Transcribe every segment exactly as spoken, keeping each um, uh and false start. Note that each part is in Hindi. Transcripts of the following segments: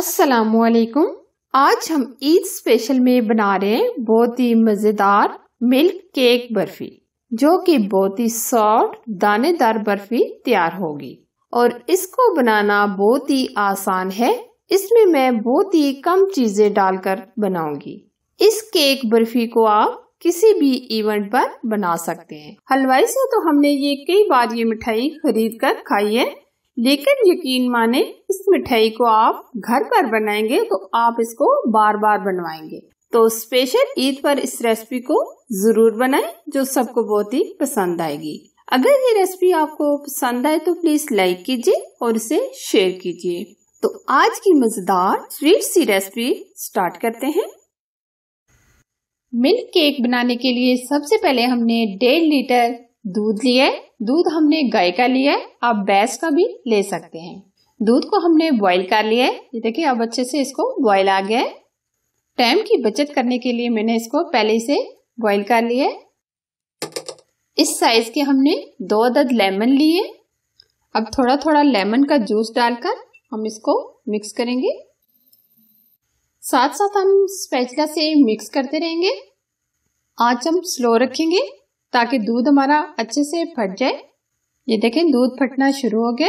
अस्सलामुअलैकुम। आज हम ईद स्पेशल में बना रहे हैं बहुत ही मजेदार मिल्क केक बर्फी, जो कि बहुत ही सॉफ्ट दानेदार बर्फी तैयार होगी और इसको बनाना बहुत ही आसान है। इसमें मैं बहुत ही कम चीजें डालकर बनाऊंगी। इस केक बर्फी को आप किसी भी इवेंट पर बना सकते हैं। हलवाई से तो हमने ये कई बार ये मिठाई खरीद कर खाई है, लेकिन यकीन माने इस मिठाई को आप घर पर बनाएंगे तो आप इसको बार बार बनवाएंगे। तो स्पेशल ईद पर इस रेसिपी को जरूर बनाएं, जो सबको बहुत ही पसंद आएगी। अगर ये रेसिपी आपको पसंद आए तो प्लीज लाइक कीजिए और इसे शेयर कीजिए। तो आज की मजेदार स्वीट सी रेसिपी स्टार्ट करते हैं। मिल्क केक बनाने के लिए सबसे पहले हमने डेढ़ लीटर दूध लिया है। दूध हमने गाय का लिया है, आप भैंस का भी ले सकते हैं। दूध को हमने बॉईल कर लिया है, ये देखिए अब अच्छे से इसको बॉईल आ गया है। टाइम की बचत करने के लिए मैंने इसको पहले से बॉईल कर लिया है। इस साइज के हमने दो अदद लेमन लिए। अब थोड़ा थोड़ा लेमन का जूस डालकर हम इसको मिक्स करेंगे, साथ साथ हम स्पैचला से मिक्स करते रहेंगे। आंच हम स्लो रखेंगे ताकि दूध हमारा अच्छे से फट जाए। ये देखें दूध फटना शुरू हो गया।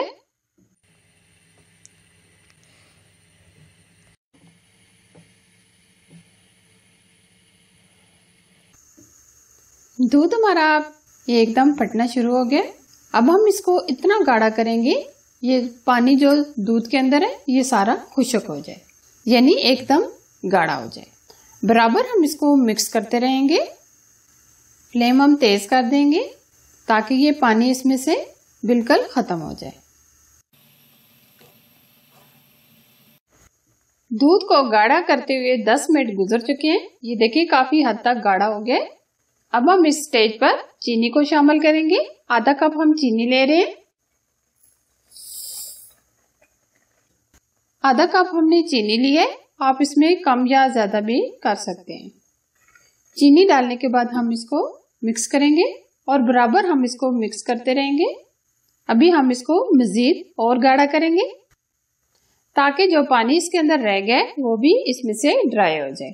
दूध हमारा ये एकदम फटना शुरू हो गया। अब हम इसको इतना गाढ़ा करेंगे ये पानी जो दूध के अंदर है ये सारा खुश्क हो जाए, यानी एकदम गाढ़ा हो जाए। बराबर हम इसको मिक्स करते रहेंगे। फ्लेम हम तेज कर देंगे ताकि ये पानी इसमें से बिल्कुल खत्म हो जाए। दूध को गाढ़ा करते हुए दस मिनट गुजर चुके हैं, ये देखिए काफी हद तक गाढ़ा हो गया। अब हम इस स्टेज पर चीनी को शामिल करेंगे। आधा कप हम चीनी ले रहे हैं। आधा कप हमने चीनी ली है, आप इसमें कम या ज्यादा भी कर सकते हैं। चीनी डालने के बाद हम इसको मिक्स करेंगे और बराबर हम इसको मिक्स करते रहेंगे। अभी हम इसको मजीद और गाढ़ा करेंगे ताकि जो पानी इसके अंदर रह गया है वो भी इसमें से ड्राई हो जाए।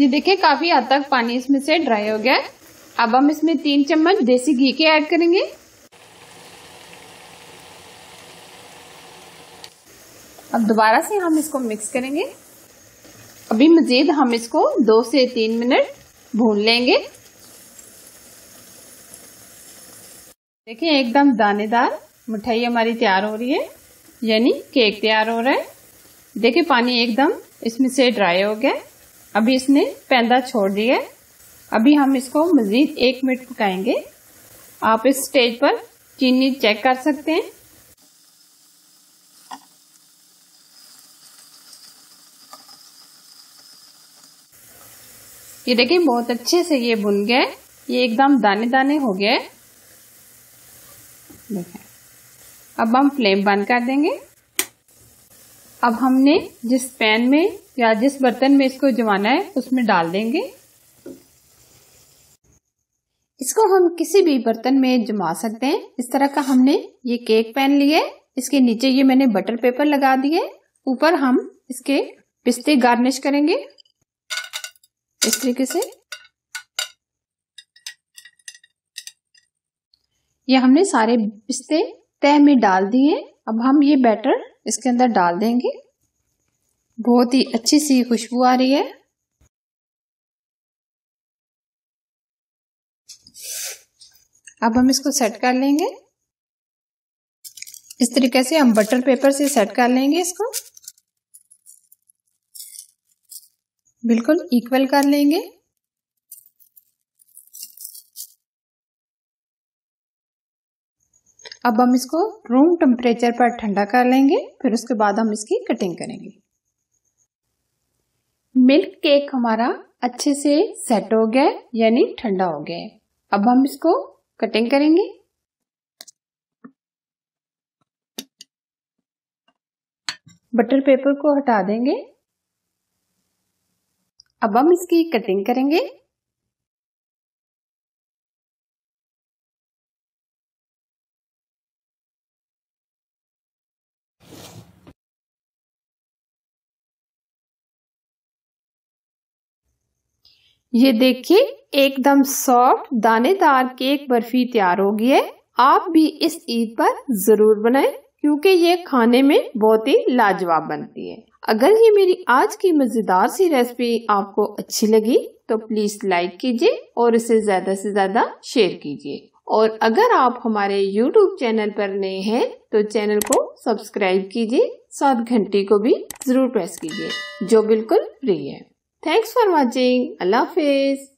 ये देखिए काफी हद तक पानी इसमें से ड्राई हो गया। अब हम इसमें तीन चम्मच देसी घी के ऐड करेंगे। अब दोबारा से हम इसको मिक्स करेंगे। अभी मजीद हम इसको दो से तीन मिनट भून लेंगे। देखिए एकदम दानेदार मिठाई हमारी तैयार हो रही है, यानी केक तैयार हो रहा है। देखिए पानी एकदम इसमें से ड्राई हो गया। अभी इसने पैंदा छोड़ दिया है। अभी हम इसको मजीद एक मिनट पकाएंगे। आप इस स्टेज पर चीनी चेक कर सकते हैं। ये देखिए बहुत अच्छे से ये भुन गया है, ये एकदम दाने दाने हो गया है। देखें अब हम फ्लेम बंद कर देंगे। अब हमने जिस पैन में या जिस बर्तन में इसको जमाना है उसमें डाल देंगे। इसको हम किसी भी बर्तन में जमा सकते हैं। इस तरह का हमने ये केक पैन लिया है, इसके नीचे ये मैंने बटर पेपर लगा दिए, ऊपर हम इसके पिस्ते गार्निश करेंगे इस तरीके से। ये हमने सारे पिस्ते तह में डाल दिए। अब हम ये बैटर इसके अंदर डाल देंगे। बहुत ही अच्छी सी खुशबू आ रही है। अब हम इसको सेट कर लेंगे। इस तरीके से हम बटर पेपर से सेट कर लेंगे। इसको बिल्कुल इक्वल कर लेंगे। अब हम इसको रूम टेम्परेचर पर ठंडा कर लेंगे, फिर उसके बाद हम इसकी कटिंग करेंगे। मिल्क केक हमारा अच्छे से सेट हो गया, यानी ठंडा हो गया। अब हम इसको कटिंग करेंगे। बटर पेपर को हटा देंगे। अब हम इसकी कटिंग करेंगे। ये देखिए एकदम सॉफ्ट दानेदार केक बर्फी तैयार हो गई है। आप भी इस ईद पर जरूर बनाएं क्योंकि ये खाने में बहुत ही लाजवाब बनती है। अगर ये मेरी आज की मजेदार सी रेसिपी आपको अच्छी लगी तो प्लीज लाइक कीजिए और इसे ज्यादा से ज्यादा शेयर कीजिए। और अगर आप हमारे YouTube चैनल पर नए हैं तो चैनल को सब्सक्राइब कीजिए, साथ घंटी को भी जरूर प्रेस कीजिए जो बिल्कुल फ्री है। Thanks for watching. अल्लाह हाफिज।